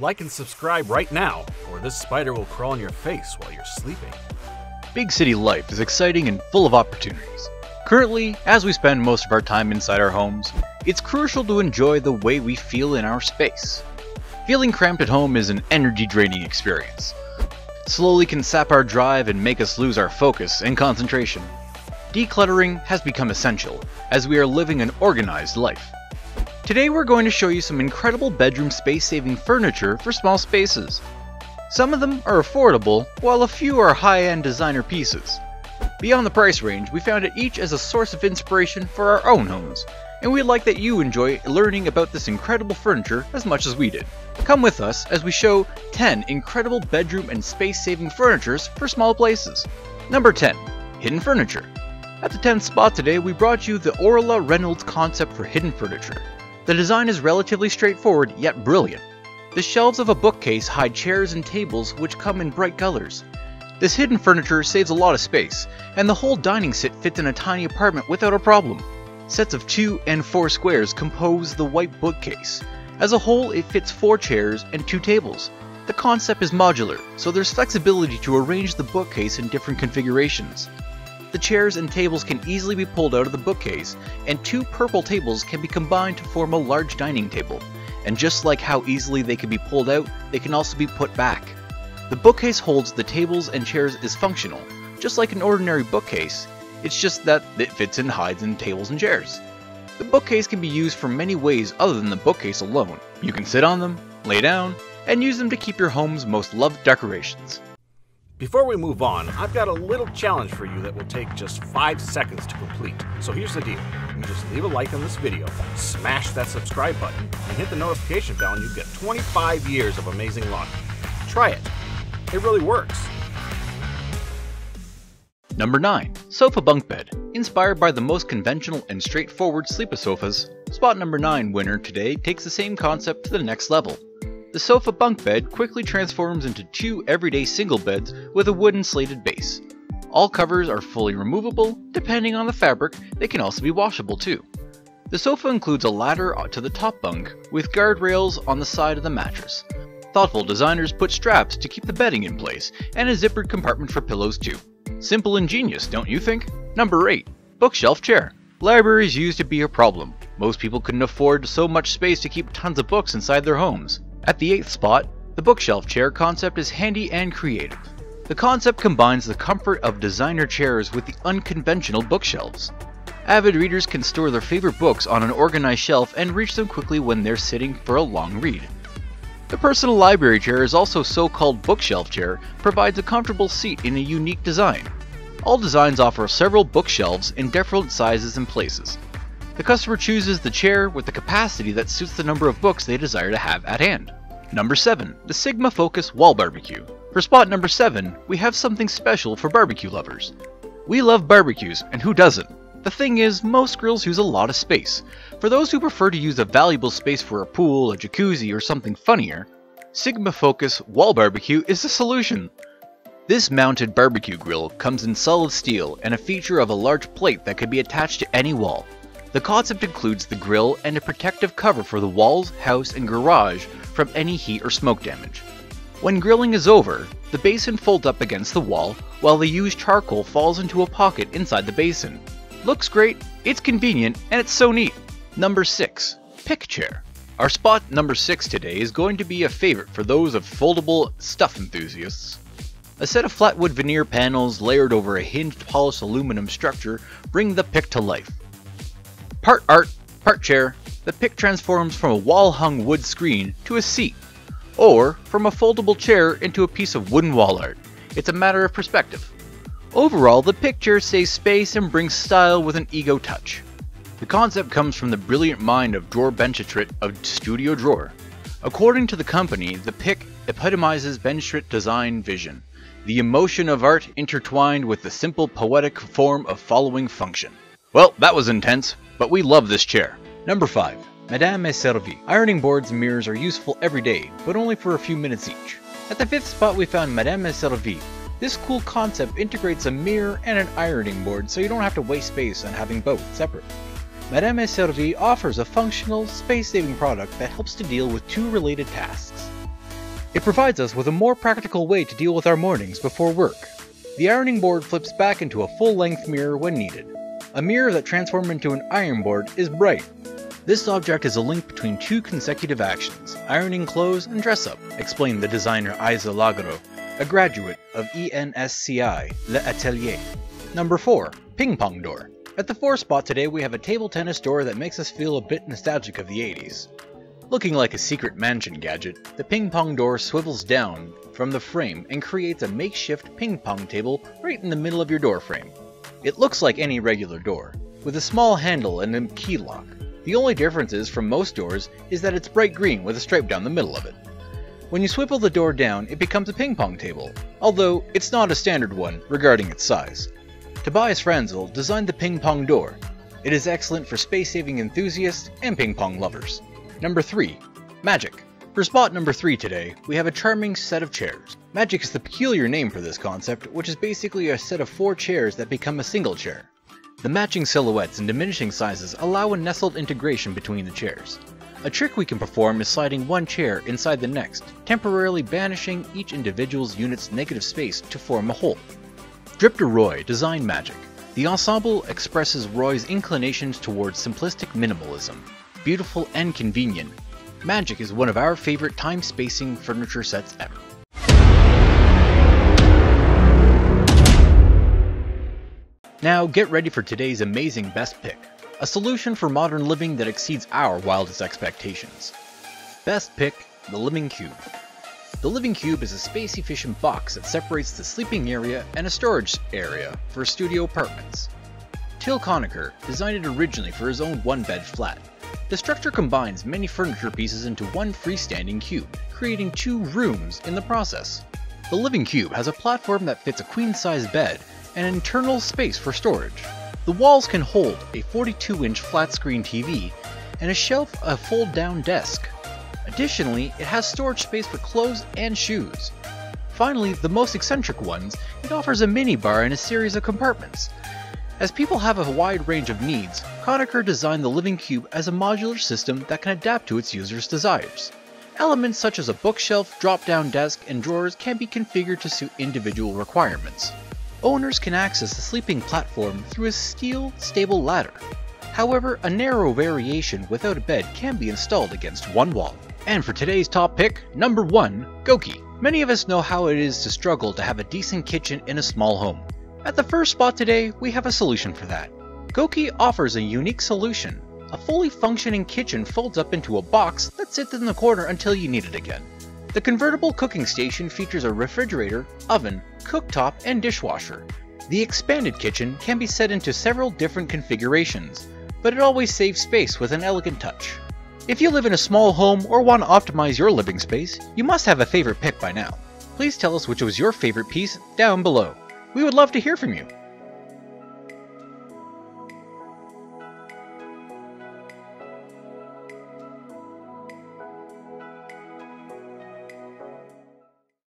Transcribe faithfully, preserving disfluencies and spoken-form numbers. Like and subscribe right now, or this spider will crawl on your face while you're sleeping. Big city life is exciting and full of opportunities. Currently, as we spend most of our time inside our homes, it's crucial to enjoy the way we feel in our space. Feeling cramped at home is an energy-draining experience. Slowly can sap our drive and make us lose our focus and concentration. Decluttering has become essential, as we are living an organized life. Today we're going to show you some incredible bedroom space-saving furniture for small spaces. Some of them are affordable, while a few are high-end designer pieces. Beyond the price range, we found it each as a source of inspiration for our own homes, and we'd like that you enjoy learning about this incredible furniture as much as we did. Come with us as we show ten incredible bedroom and space-saving furnitures for small places. Number ten. Hidden furniture. At the tenth spot today, we brought you the Orla Reynolds concept for hidden furniture. The design is relatively straightforward, yet brilliant. The shelves of a bookcase hide chairs and tables which come in bright colors. This hidden furniture saves a lot of space, and the whole dining set fits in a tiny apartment without a problem. Sets of two and four squares compose the white bookcase. As a whole, it fits four chairs and two tables. The concept is modular, so there's flexibility to arrange the bookcase in different configurations. The chairs and tables can easily be pulled out of the bookcase, and two purple tables can be combined to form a large dining table. And just like how easily they can be pulled out, they can also be put back. The bookcase holds the tables and chairs is functional, just like an ordinary bookcase, it's just that it fits and hides in tables and chairs. The bookcase can be used for many ways other than the bookcase alone. You can sit on them, lay down, and use them to keep your home's most loved decorations. Before we move on, I've got a little challenge for you that will take just five seconds to complete. So here's the deal, you just leave a like on this video, smash that subscribe button, and hit the notification bell and you get twenty-five years of amazing luck. Try it, it really works. Number nine. Sofa bunk bed. Inspired by the most conventional and straightforward sleeper sofas, spot number nine winner today takes the same concept to the next level. The sofa bunk bed quickly transforms into two everyday single beds with a wooden slated base. All covers are fully removable, depending on the fabric, they can also be washable too. The sofa includes a ladder to the top bunk with guardrails on the side of the mattress. Thoughtful designers put straps to keep the bedding in place and a zippered compartment for pillows too. Simple and genius, don't you think? Number eight. Bookshelf chair. Libraries used to be a problem. Most people couldn't afford so much space to keep tons of books inside their homes. At the eighth spot, the bookshelf chair concept is handy and creative. The concept combines the comfort of designer chairs with the unconventional bookshelves. Avid readers can store their favorite books on an organized shelf and reach them quickly when they're sitting for a long read. The personal library chair is also so-called bookshelf chair, provides a comfortable seat in a unique design. All designs offer several bookshelves in different sizes and places. The customer chooses the chair with the capacity that suits the number of books they desire to have at hand. Number seven. The Sigma Focus Wall Barbecue. For spot number seven, we have something special for barbecue lovers. We love barbecues, and who doesn't? The thing is, most grills use a lot of space. For those who prefer to use a valuable space for a pool, a jacuzzi, or something funnier, Sigma Focus Wall Barbecue is the solution. This mounted barbecue grill comes in solid steel and a feature of a large plate that could be attached to any wall. The concept includes the grill and a protective cover for the walls, house, and garage from any heat or smoke damage. When grilling is over, the basin folds up against the wall while the used charcoal falls into a pocket inside the basin. Looks great, it's convenient, and it's so neat. Number six. Pick Chair. Our spot number six today is going to be a favorite for those of foldable stuff enthusiasts. A set of flatwood veneer panels layered over a hinged polished aluminum structure bring the pick to life. Part art, part chair, the pick transforms from a wall-hung wood screen to a seat, or from a foldable chair into a piece of wooden wall art. It's a matter of perspective. Overall, the pick chair saves space and brings style with an ego touch. The concept comes from the brilliant mind of Drawer Benchitrit of Studio Drawer. According to the company, the pick epitomizes Benchitrit's design vision, the emotion of art intertwined with the simple poetic form of following function. Well, that was intense, but we love this chair. Number five. Madame et Servie. Ironing boards and mirrors are useful every day, but only for a few minutes each. At the fifth spot we found Madame et Servie. This cool concept integrates a mirror and an ironing board so you don't have to waste space on having both separate. Madame et Servie offers a functional, space-saving product that helps to deal with two related tasks. It provides us with a more practical way to deal with our mornings before work. The ironing board flips back into a full-length mirror when needed. A mirror that transforms into an iron board is bright. This object is a link between two consecutive actions, ironing clothes and dress-up, explained the designer Isa Lagro, a graduate of E N S C I Le Atelier. Number four. Ping Pong Door. At the four spot today we have a table tennis door that makes us feel a bit nostalgic of the eighties. Looking like a secret mansion gadget, the ping pong door swivels down from the frame and creates a makeshift ping pong table right in the middle of your door frame. It looks like any regular door, with a small handle and a key lock. The only difference is from most doors is that it's bright green with a stripe down the middle of it. When you swivel the door down, it becomes a ping pong table, although it's not a standard one regarding its size. Tobias Franzl designed the ping pong door. It is excellent for space-saving enthusiasts and ping pong lovers. Number three. Magic. For spot number three today, we have a charming set of chairs. Magic is the peculiar name for this concept, which is basically a set of four chairs that become a single chair. The matching silhouettes and diminishing sizes allow a nestled integration between the chairs. A trick we can perform is sliding one chair inside the next, temporarily banishing each individual's unit's negative space to form a whole. Drip de Roy designed Magic. The ensemble expresses Roy's inclinations towards simplistic minimalism. Beautiful and convenient, Magic is one of our favorite time-spacing furniture sets ever. Now get ready for today's amazing best pick, a solution for modern living that exceeds our wildest expectations. Best pick, the Living Cube. The Living Cube is a space-efficient box that separates the sleeping area and a storage area for studio apartments. Till Conacher designed it originally for his own one-bed flat. The structure combines many furniture pieces into one freestanding cube, creating two rooms in the process. The Living Cube has a platform that fits a queen-size bed and an internal space for storage. The walls can hold a forty-two inch flat-screen T V and a shelf a fold-down desk. Additionally, it has storage space for clothes and shoes. Finally, the most eccentric ones, it offers a minibar and a series of compartments. As people have a wide range of needs, Conacher designed the Living Cube as a modular system that can adapt to its users' desires. Elements such as a bookshelf, drop-down desk, and drawers can be configured to suit individual requirements. Owners can access the sleeping platform through a steel, stable ladder. However, a narrow variation without a bed can be installed against one wall. And for today's top pick, number one, Goki. Many of us know how it is to struggle to have a decent kitchen in a small home. At the first spot today, we have a solution for that. Goki offers a unique solution. A fully functioning kitchen folds up into a box that sits in the corner until you need it again. The convertible cooking station features a refrigerator, oven, cooktop, and dishwasher. The expanded kitchen can be set into several different configurations, but it always saves space with an elegant touch. If you live in a small home or want to optimize your living space, you must have a favorite pick by now. Please tell us which was your favorite piece down below. We would love to hear from you.